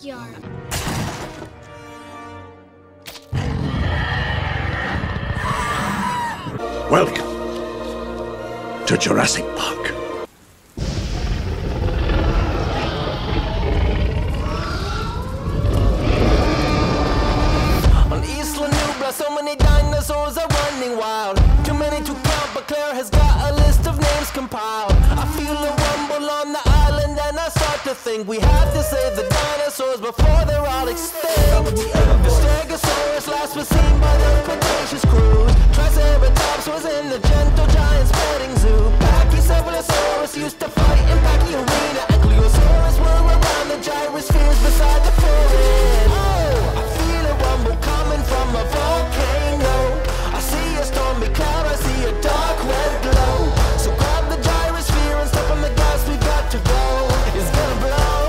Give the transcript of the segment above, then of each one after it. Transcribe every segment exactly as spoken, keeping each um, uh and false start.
backyard. Welcome to Jurassic Park. On Isla Nublar, so many dinosaurs are running wild. Too many to count, but Claire has got a list of names compiled. I feel a rumble on the island and I start to think we have to save the dinosaurs before they're all extinct. The Stegosaurus last was seen by the Cretaceous crews. Triceratops was in the gentle giant's petting zoo. Pachycephalosaurus used to fight in Pachy Arena, and Plesiosaurus were around the gyrospheres beside the pyramid. Oh, I feel a rumble coming from a volcano. I see a stormy cloud, I see a dark red glow. So grab the gyrosphere and step on the gas, we got to go. It's gonna blow,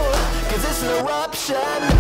cause it's an eruption.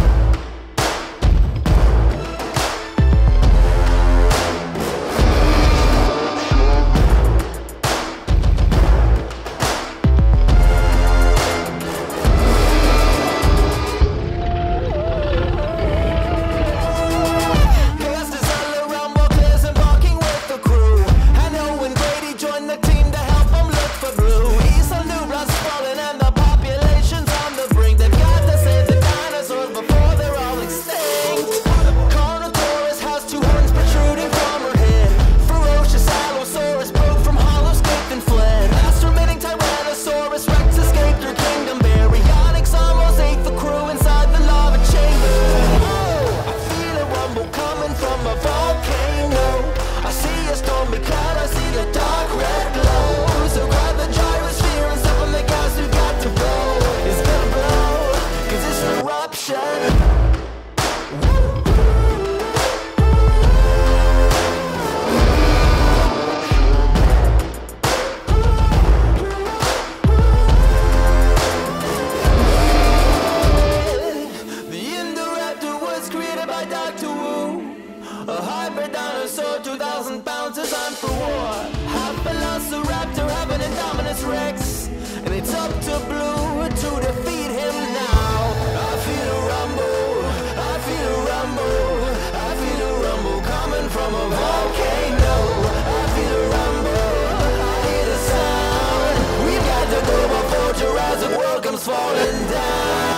two thousand pounds is on for war. Half velociraptor, half an Indominus Rex, and it's up to Blue to defeat him now. I feel a rumble, I feel a rumble, I feel a rumble coming from a volcano. I feel a rumble, I hear the sound. We've got to go before Jurassic World comes falling down.